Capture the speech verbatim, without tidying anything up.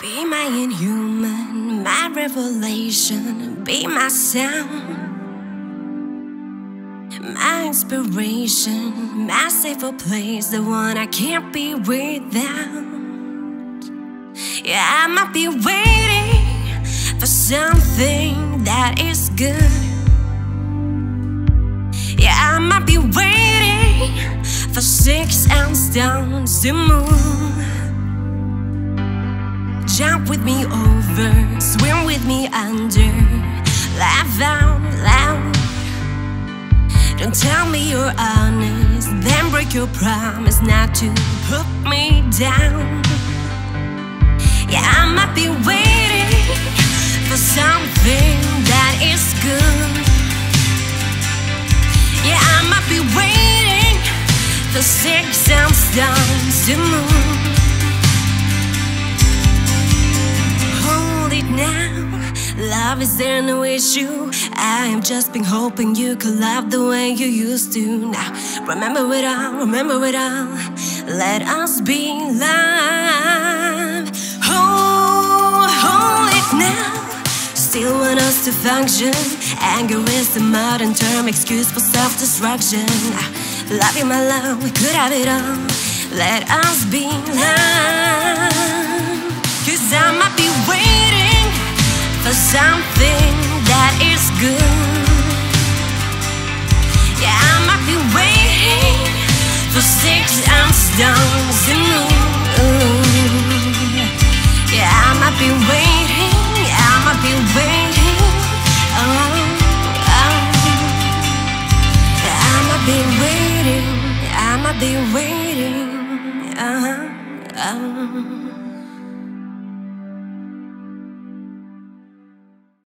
Be my inhuman, my revelation. Be my sound, my inspiration, my safer place, the one I can't be without. Yeah, I might be waiting for something that is good. Yeah, I might be waiting for six ounce stones to move. Jump with me over, swim with me under, laugh out loud. Don't tell me you're honest, then break your promise not to put me down. Yeah, I might be waiting for something that is good. Yeah, I might be waiting for six and stones to move. Now, love is there, no issue. I've just been hoping you could love the way you used to. Now, remember it all, remember it all. Let us be love. Oh, hold it now. Still want us to function. Anger is the modern term, excuse for self-destruction. Love you, my love, we could have it all. Let us be love. Cause I might be waiting for something that is good. Yeah, I might be waiting for six ounce down.